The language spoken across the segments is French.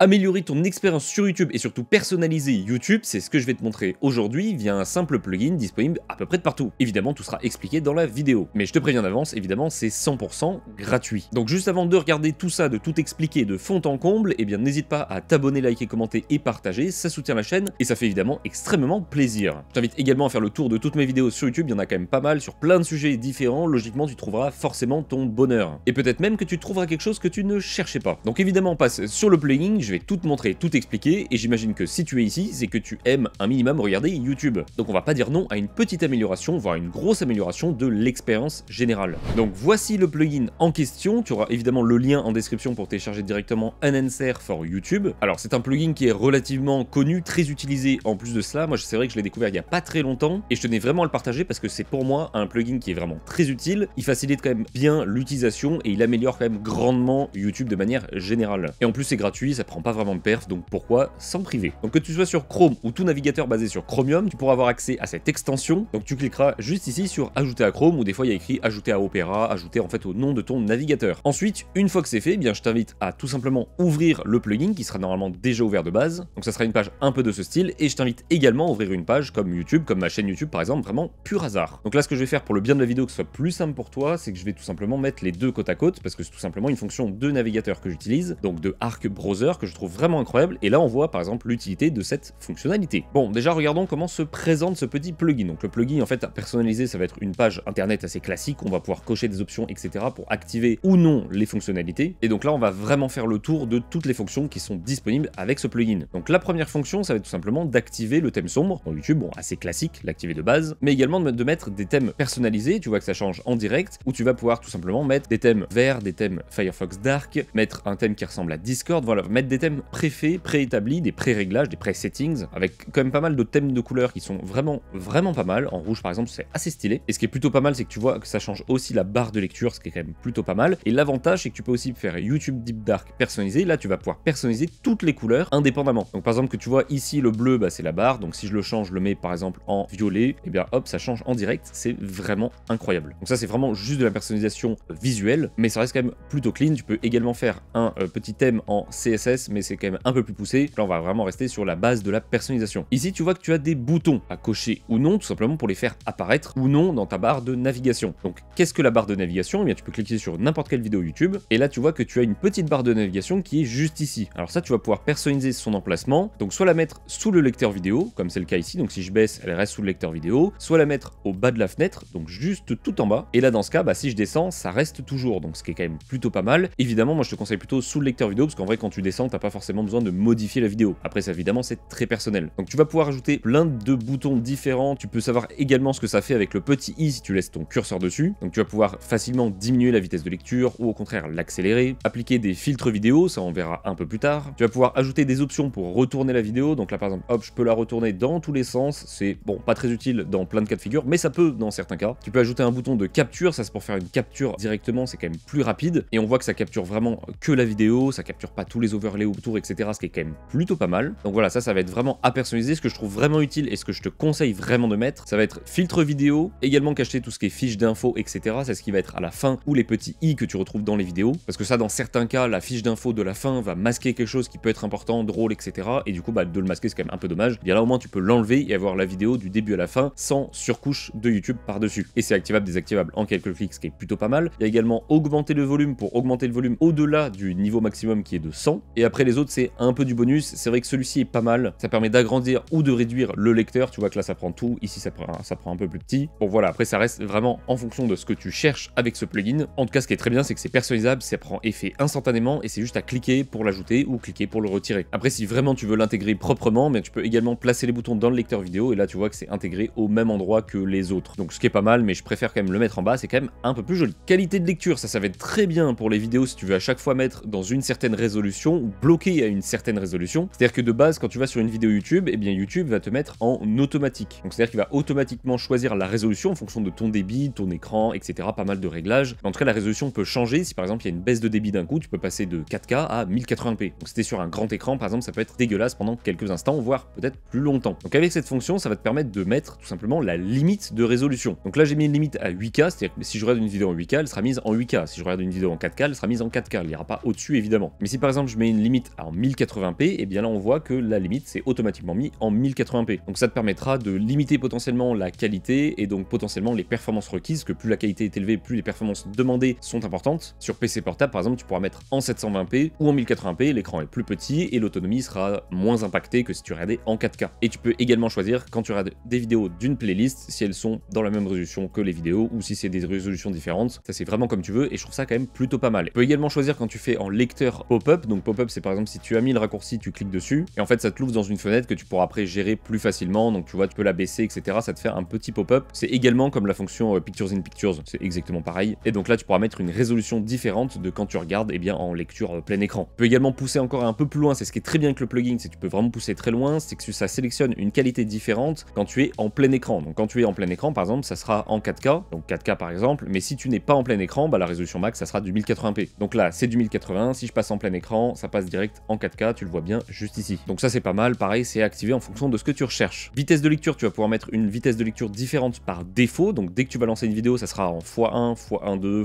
Améliorer ton expérience sur YouTube et surtout personnaliser YouTube, c'est ce que je vais te montrer aujourd'hui via un simple plugin disponible à peu près de partout. Évidemment, tout sera expliqué dans la vidéo. Mais je te préviens d'avance, évidemment, c'est 100% gratuit. Donc juste avant de regarder tout ça, de tout expliquer de fond en comble, eh bien n'hésite pas à t'abonner, liker, commenter et partager, ça soutient la chaîne et ça fait évidemment extrêmement plaisir. Je t'invite également à faire le tour de toutes mes vidéos sur YouTube, il y en a quand même pas mal sur plein de sujets différents, logiquement tu trouveras forcément ton bonheur. Et peut-être même que tu trouveras quelque chose que tu ne cherchais pas. Donc évidemment, on passe sur le plugin. Je vais tout te montrer, tout expliquer, et j'imagine que si tu es ici, c'est que tu aimes un minimum regarder YouTube. Donc on va pas dire non à une petite amélioration, voire une grosse amélioration de l'expérience générale. Donc voici le plugin en question, tu auras évidemment le lien en description pour télécharger directement Enhancer for YouTube. Alors c'est un plugin qui est relativement connu, très utilisé en plus de cela, moi c'est vrai que je l'ai découvert il n'y a pas très longtemps, et je tenais vraiment à le partager parce que c'est pour moi un plugin qui est vraiment très utile, il facilite quand même bien l'utilisation, et il améliore quand même grandement YouTube de manière générale. Et en plus c'est gratuit, ça prend pas vraiment de perf, donc pourquoi s'en priver? Donc que tu sois sur Chrome ou tout navigateur basé sur Chromium, tu pourras avoir accès à cette extension. Donc tu cliqueras juste ici sur ajouter à Chrome, ou des fois il y a écrit ajouter à Opera, ajouter en fait au nom de ton navigateur. Ensuite, une fois que c'est fait, eh bien je t'invite à tout simplement ouvrir le plugin qui sera normalement déjà ouvert de base. Donc ça sera une page un peu de ce style, et je t'invite également à ouvrir une page comme YouTube, comme ma chaîne YouTube par exemple, vraiment pur hasard. Donc là ce que je vais faire pour le bien de la vidéo, que ce soit plus simple pour toi, c'est que je vais tout simplement mettre les deux côte à côte parce que c'est tout simplement une fonction de navigateur que j'utilise, donc de Arc Browser, que je trouve vraiment incroyable, et là on voit par exemple l'utilité de cette fonctionnalité. Bon, déjà regardons comment se présente ce petit plugin. Donc le plugin en fait à personnaliser, ça va être une page internet assez classique, on va pouvoir cocher des options etc. pour activer ou non les fonctionnalités, et donc là on va vraiment faire le tour de toutes les fonctions qui sont disponibles avec ce plugin. Donc la première fonction, ça va être tout simplement d'activer le thème sombre, dans YouTube, bon assez classique, l'activer de base, mais également de mettre des thèmes personnalisés, tu vois que ça change en direct, où tu vas pouvoir tout simplement mettre des thèmes verts, des thèmes Firefox Dark, mettre un thème qui ressemble à Discord, voilà, mettre des thèmes préfaits, préétablis, des pré-réglages, des pré-settings, avec quand même pas mal de thèmes de couleurs qui sont vraiment pas mal. En rouge par exemple, c'est assez stylé. Et ce qui est plutôt pas mal, c'est que tu vois que ça change aussi la barre de lecture, ce qui est quand même plutôt pas mal. Et l'avantage, c'est que tu peux aussi faire YouTube Deep Dark personnalisé. Là, tu vas pouvoir personnaliser toutes les couleurs indépendamment. Donc par exemple, que tu vois ici, le bleu, bah, c'est la barre. Donc si je le change, je le mets par exemple en violet, et bien hop, ça change en direct. C'est vraiment incroyable. Donc ça, c'est vraiment juste de la personnalisation visuelle, mais ça reste quand même plutôt clean. Tu peux également faire un petit thème en CSS, mais c'est quand même un peu plus poussé. Là on va vraiment rester sur la base de la personnalisation. Ici tu vois que tu as des boutons à cocher ou non, tout simplement pour les faire apparaître ou non dans ta barre de navigation. Donc qu'est-ce que la barre de navigation? Eh bien tu peux cliquer sur n'importe quelle vidéo YouTube, et là tu vois que tu as une petite barre de navigation qui est juste ici. Alors ça, tu vas pouvoir personnaliser son emplacement, donc soit la mettre sous le lecteur vidéo, comme c'est le cas ici, donc si je baisse elle reste sous le lecteur vidéo, soit la mettre au bas de la fenêtre, donc juste tout en bas, et là dans ce cas, bah, si je descends ça reste toujours, donc ce qui est quand même plutôt pas mal. Évidemment moi je te conseille plutôt sous le lecteur vidéo, parce qu'en vrai quand tu descends t'as pas forcément besoin de modifier la vidéo. Après ça évidemment c'est très personnel. Donc tu vas pouvoir ajouter plein de boutons différents, tu peux savoir également ce que ça fait avec le petit i si tu laisses ton curseur dessus, donc tu vas pouvoir facilement diminuer la vitesse de lecture ou au contraire l'accélérer, appliquer des filtres vidéo, ça on verra un peu plus tard, tu vas pouvoir ajouter des options pour retourner la vidéo, donc là par exemple hop je peux la retourner dans tous les sens, c'est bon pas très utile dans plein de cas de figure mais ça peut dans certains cas. Tu peux ajouter un bouton de capture, ça c'est pour faire une capture directement, c'est quand même plus rapide et on voit que ça capture vraiment que la vidéo, ça capture pas tous les autres les autour etc, ce qui est quand même plutôt pas mal. Donc voilà, ça va être vraiment à personnaliser. Ce que je trouve vraiment utile et ce que je te conseille vraiment de mettre, ça va être filtre vidéo, également cacher tout ce qui est fiche d'infos etc, c'est ce qui va être à la fin, ou les petits i que tu retrouves dans les vidéos, parce que ça dans certains cas la fiche d'infos de la fin va masquer quelque chose qui peut être important, drôle etc, et du coup bah de le masquer c'est quand même un peu dommage. Et là au moins tu peux l'enlever et avoir la vidéo du début à la fin sans surcouche de YouTube par dessus, et c'est activable désactivable en quelques clics, ce qui est plutôt pas mal. Il y a également augmenter le volume, pour augmenter le volume au delà du niveau maximum qui est de 100, et après les autres c'est un peu du bonus. C'est vrai que celui-ci est pas mal, ça permet d'agrandir ou de réduire le lecteur, tu vois que là ça prend tout, ici ça prend un peu plus petit. Bon voilà, après ça reste vraiment en fonction de ce que tu cherches avec ce plugin. En tout cas ce qui est très bien c'est que c'est personnalisable, ça prend effet instantanément et c'est juste à cliquer pour l'ajouter ou cliquer pour le retirer. Après si vraiment tu veux l'intégrer proprement, mais tu peux également placer les boutons dans le lecteur vidéo et là tu vois que c'est intégré au même endroit que les autres, donc ce qui est pas mal, mais je préfère quand même le mettre en bas, c'est quand même un peu plus joli. Qualité de lecture, ça va être très bien pour les vidéos si tu veux à chaque fois mettre dans une certaine résolution ou bloqué à une certaine résolution, c'est à dire que de base quand tu vas sur une vidéo YouTube, et eh bien YouTube va te mettre en automatique, donc c'est à dire qu'il va automatiquement choisir la résolution en fonction de ton débit, ton écran etc, pas mal de réglages. En tout cas la résolution peut changer, si par exemple il y a une baisse de débit d'un coup tu peux passer de 4K à 1080p, donc si t'es sur un grand écran par exemple ça peut être dégueulasse pendant quelques instants voire peut-être plus longtemps. Donc avec cette fonction ça va te permettre de mettre tout simplement la limite de résolution, donc là j'ai mis une limite à 8K, c'est à dire que si je regarde une vidéo en 8K elle sera mise en 8K, si je regarde une vidéo en 4K elle sera mise en 4K, elle n'ira pas au dessus évidemment. Mais si par exemple je mets une limite en 1080p, et bien là on voit que la limite s'est automatiquement mise en 1080p. Donc ça te permettra de limiter potentiellement la qualité et donc potentiellement les performances requises, que plus la qualité est élevée, plus les performances demandées sont importantes. Sur PC portable par exemple, tu pourras mettre en 720p ou en 1080p, l'écran est plus petit et l'autonomie sera moins impactée que si tu regardais en 4K. Et tu peux également choisir quand tu regardes des vidéos d'une playlist si elles sont dans la même résolution que les vidéos ou si c'est des résolutions différentes. Ça c'est vraiment comme tu veux et je trouve ça quand même plutôt pas mal. Tu peux également choisir quand tu fais en lecteur pop-up. Donc pop-up c'est par exemple si tu as mis le raccourci, tu cliques dessus et en fait ça te l'ouvre dans une fenêtre que tu pourras après gérer plus facilement. Donc tu vois, tu peux la baisser, etc. Ça te fait un petit pop-up. C'est également comme la fonction Pictures in Pictures, c'est exactement pareil. Et donc là tu pourras mettre une résolution différente de quand tu regardes et bien en lecture plein écran. Tu peux également pousser encore un peu plus loin. C'est ce qui est très bien avec le plugin, c'est que tu peux vraiment pousser très loin, c'est que ça sélectionne une qualité différente quand tu es en plein écran. Donc quand tu es en plein écran par exemple, ça sera en 4K, donc 4K par exemple, mais si tu n'es pas en plein écran, bah, la résolution max ça sera du 1080p. Donc là c'est du 1080, si je passe en plein écran, ça passe direct en 4K, tu le vois bien juste ici. Donc ça c'est pas mal, pareil c'est activé en fonction de ce que tu recherches. Vitesse de lecture, tu vas pouvoir mettre une vitesse de lecture différente par défaut, donc dès que tu vas lancer une vidéo, ça sera en x1, x1.2,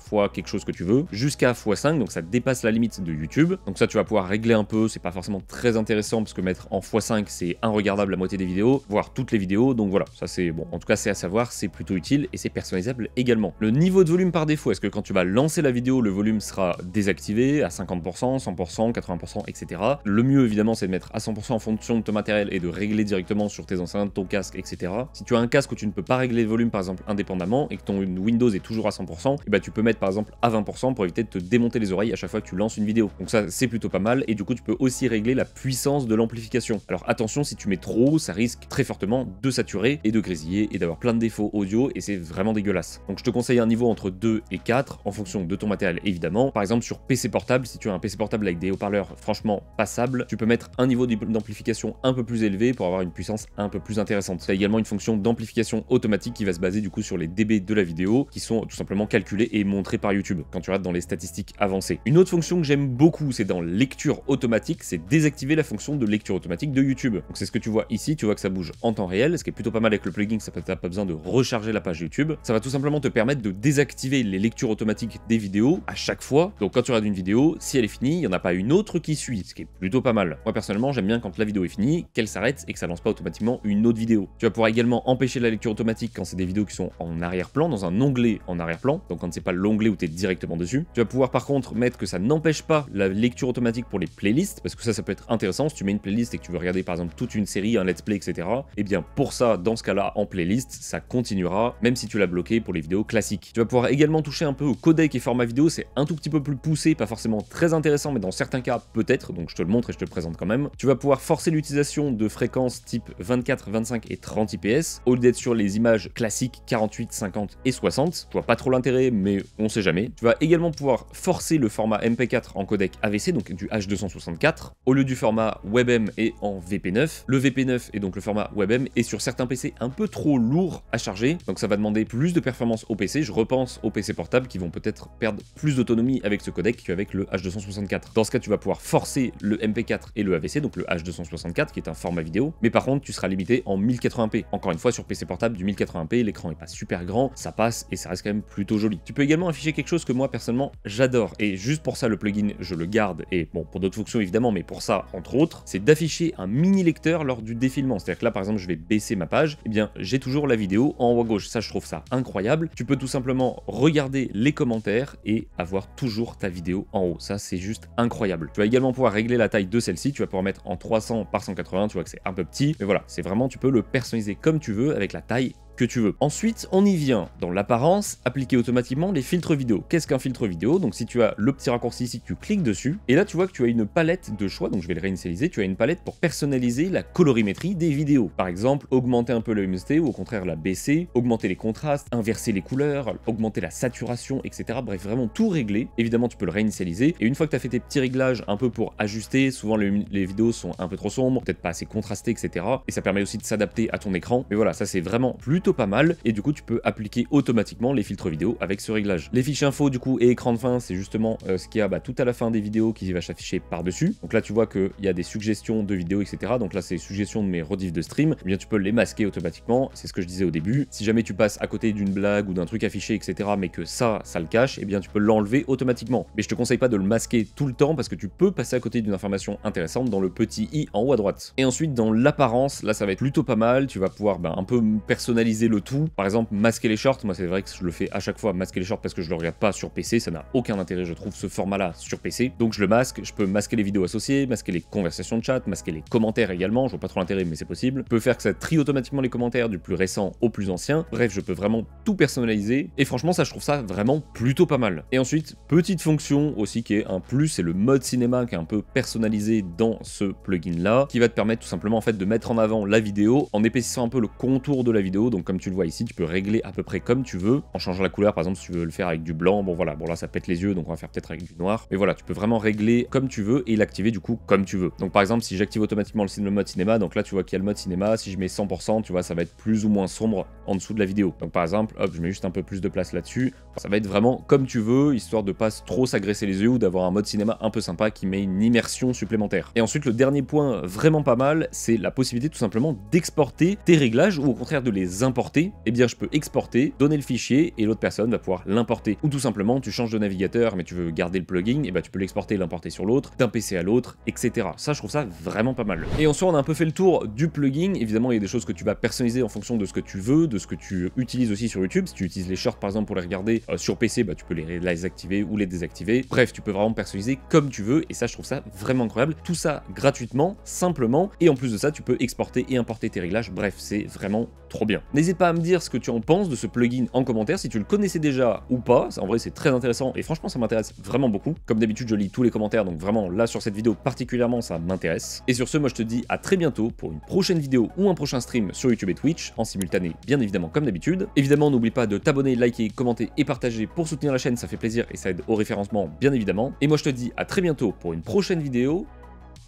fois quelque chose que tu veux, jusqu'à x5, donc ça dépasse la limite de YouTube. Donc ça tu vas pouvoir régler un peu, c'est pas forcément très intéressant parce que mettre en x5 c'est inregardable la moitié des vidéos, voire toutes les vidéos, donc voilà, ça c'est bon, en tout cas c'est à savoir, c'est plutôt utile et c'est personnalisable également. Le niveau de volume par défaut, est-ce que quand tu vas lancer la vidéo, le volume sera désactivé à 50%, 100%, 80%, etc. Le mieux évidemment c'est de mettre à 100% en fonction de ton matériel et de régler directement sur tes enceintes, ton casque, etc. Si tu as un casque où tu ne peux pas régler le volume par exemple indépendamment et que ton Windows est toujours à 100%, et bah tu peux mettre par exemple à 20% pour éviter de te démonter les oreilles à chaque fois que tu lances une vidéo. Donc ça c'est plutôt pas mal et du coup tu peux aussi régler la puissance de l'amplification. Alors attention, si tu mets trop haut, ça risque très fortement de saturer et de grésiller et d'avoir plein de défauts audio et c'est vraiment dégueulasse. Donc je te conseille un niveau entre 2 et 4 en fonction de ton matériel évidemment. Par exemple sur PC portable, si tu as un PC portable avec des haut-parleurs franchement passables, tu peux mettre un niveau d'amplification un peu plus élevé pour avoir une puissance un peu plus intéressante. Tu as également une fonction d'amplification automatique qui va se baser du coup sur les dB de la vidéo qui sont tout simplement calculés et montrés par YouTube quand tu regardes dans les statistiques avancées. Une autre fonction que j'aime beaucoup, c'est dans lecture automatique, c'est désactiver la fonction de lecture automatique de YouTube. Donc c'est ce que tu vois ici, tu vois que ça bouge en temps réel, ce qui est plutôt pas mal avec le plugin, ça t'as pas besoin de recharger la page YouTube. Ça va tout simplement te permettre de désactiver les lectures automatiques des vidéos à chaque fois. Donc quand tu regardes une vidéo, si elle est finie, il n'y en a pas une autre qui suit, ce qui est plutôt pas mal. Moi personnellement j'aime bien quand la vidéo est finie, qu'elle s'arrête et que ça lance pas automatiquement une autre vidéo. Tu vas pouvoir également empêcher la lecture automatique quand c'est des vidéos qui sont en arrière-plan, dans un onglet en arrière-plan, donc quand c'est pas l'onglet où tu es directement dessus. Tu vas pouvoir par contre mettre que ça n'empêche pas la lecture automatique pour les playlists, parce que ça peut être intéressant si tu mets une playlist et que tu veux regarder par exemple toute une série, un let's play, etc. Et bien pour ça, dans ce cas-là, en playlist, ça continuera même si tu l'as bloqué pour les vidéos classiques. Tu vas pouvoir également toucher un peu au codec et format vidéo, c'est un tout petit peu plus poussé, pas forcément très intéressant, mais dans certains cas peut-être, donc je te le montre et je te le présente quand même. Tu vas pouvoir forcer l'utilisation de fréquences type 24, 25 et 30 IPS, au lieu d'être sur les images classiques 48, 50 et 60. Tu vois pas trop l'intérêt, mais on sait jamais. Tu vas également pouvoir forcer le format MP4 en codec AVC, donc du H264, au lieu du format WebM et en VP9. Le VP9 et donc le format WebM est sur certains PC un peu trop lourd à charger, donc ça va demander plus de performance au PC. Je repense aux PC portables qui vont peut-être perdre plus d'autonomie avec ce codec qu'avec le H264. Dans ce cas, tu vas pouvoir forcer le MP4 et le AVC, donc le H264 qui est un format vidéo, mais par contre, tu seras limité en 1080p. Encore une fois, sur PC portable, du 1080p, l'écran est pas super grand, ça passe et ça reste quand même plutôt joli. Tu peux également afficher quelque chose que moi, personnellement, j'adore, et juste pour ça, le plugin, je le garde, et bon, pour d'autres fonctions évidemment, mais pour ça, entre autres, c'est d'afficher un mini lecteur lors du défilement. C'est-à-dire que là, par exemple, je vais baisser ma page, et bien, j'ai toujours la vidéo en haut à gauche. Ça, je trouve ça incroyable. Tu peux tout simplement regarder les commentaires et avoir toujours ta vidéo en haut. Ça, c'est juste incroyable. Tu vas également pouvoir régler la taille de celle-ci. Tu vas pouvoir mettre en 300 par 180. Tu vois que c'est un peu petit, mais voilà, c'est vraiment, tu peux le personnaliser comme tu veux avec la taille que tu veux. Ensuite, on y vient dans l'apparence, appliquer automatiquement les filtres vidéo. Qu'est-ce qu'un filtre vidéo? Donc si tu as le petit raccourci ici, tu cliques dessus et là tu vois que tu as une palette de choix, donc je vais le réinitialiser. Tu as une palette pour personnaliser la colorimétrie des vidéos. Par exemple, augmenter un peu la luminosité ou au contraire la baisser, augmenter les contrastes, inverser les couleurs, augmenter la saturation, etc. Bref, vraiment tout régler. Évidemment, tu peux le réinitialiser et une fois que tu as fait tes petits réglages un peu pour ajuster, souvent les vidéos sont un peu trop sombres, peut-être pas assez contrastées, etc. Et ça permet aussi de s'adapter à ton écran. Mais voilà, ça c'est vraiment plutôt plutôt pas mal, et du coup tu peux appliquer automatiquement les filtres vidéo avec ce réglage. Les fiches info du coup et écran de fin, c'est justement ce qu'il y a tout à la fin des vidéos qui va s'afficher par dessus. Donc là tu vois qu'il y a des suggestions de vidéos, etc. Donc là c'est suggestions de mes rediffs de stream. Eh bien tu peux les masquer automatiquement, c'est ce que je disais au début. Si jamais tu passes à côté d'une blague ou d'un truc affiché, etc. mais que ça le cache, et eh bien tu peux l'enlever automatiquement. Mais je te conseille pas de le masquer tout le temps parce que tu peux passer à côté d'une information intéressante dans le petit i en haut à droite. Et ensuite dans l'apparence, là ça va être plutôt pas mal, tu vas pouvoir un peu personnaliser le tout. Par exemple masquer les shorts, moi c'est vrai que je le fais à chaque fois, masquer les shorts parce que je le regarde pas sur PC, ça n'a aucun intérêt je trouve ce format là sur PC. Donc je le masque, je peux masquer les vidéos associées, masquer les conversations de chat, masquer les commentaires également, je vois pas trop l'intérêt mais c'est possible. Je peux faire que ça trie automatiquement les commentaires du plus récent au plus ancien. Bref, je peux vraiment tout personnaliser et franchement ça je trouve ça vraiment plutôt pas mal. Et ensuite, petite fonction aussi qui est un plus, c'est le mode cinéma qui est un peu personnalisé dans ce plugin là, qui va te permettre tout simplement en fait de mettre en avant la vidéo en épaississant un peu le contour de la vidéo. Donc comme tu le vois ici, tu peux régler à peu près comme tu veux en changeant la couleur. Par exemple, si tu veux le faire avec du blanc, bon voilà, bon là ça pète les yeux donc on va faire peut-être avec du noir. Mais voilà, tu peux vraiment régler comme tu veux et l'activer du coup comme tu veux. Donc par exemple, si j'active automatiquement le mode cinéma, donc là tu vois qu'il y a le mode cinéma, si je mets 100%, tu vois, ça va être plus ou moins sombre en dessous de la vidéo. Donc par exemple, hop, je mets juste un peu plus de place là-dessus. Ça va être vraiment comme tu veux, histoire de pas trop s'agresser les yeux ou d'avoir un mode cinéma un peu sympa qui met une immersion supplémentaire. Et ensuite, le dernier point vraiment pas mal, c'est la possibilité tout simplement d'exporter tes réglages ou au contraire de les importer. Eh bien, je peux exporter, donner le fichier et l'autre personne va pouvoir l'importer. Ou tout simplement, tu changes de navigateur mais tu veux garder le plugin, et bah tu peux l'exporter et l'importer sur l'autre, d'un PC à l'autre, etc. Ça, je trouve ça vraiment pas mal. Et en soi, on a un peu fait le tour du plugin. Évidemment, il y a des choses que tu vas personnaliser en fonction de ce que tu veux, de ce que tu utilises aussi sur YouTube. Si tu utilises les shorts par exemple pour les regarder sur PC, bah tu peux les activer ou les désactiver. Bref, tu peux vraiment personnaliser comme tu veux et ça, je trouve ça vraiment incroyable. Tout ça gratuitement, simplement, et en plus de ça, tu peux exporter et importer tes réglages. Bref, c'est vraiment trop bien. N'hésite pas à me dire ce que tu en penses de ce plugin en commentaire, si tu le connaissais déjà ou pas. En vrai, c'est très intéressant et franchement, ça m'intéresse vraiment beaucoup. Comme d'habitude, je lis tous les commentaires, donc vraiment là sur cette vidéo particulièrement, ça m'intéresse. Et sur ce, moi je te dis à très bientôt pour une prochaine vidéo ou un prochain stream sur YouTube et Twitch, en simultané bien évidemment comme d'habitude. Évidemment, n'oublie pas de t'abonner, liker, commenter et partager pour soutenir la chaîne, ça fait plaisir et ça aide au référencement bien évidemment. Et moi je te dis à très bientôt pour une prochaine vidéo.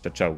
Ciao, ciao.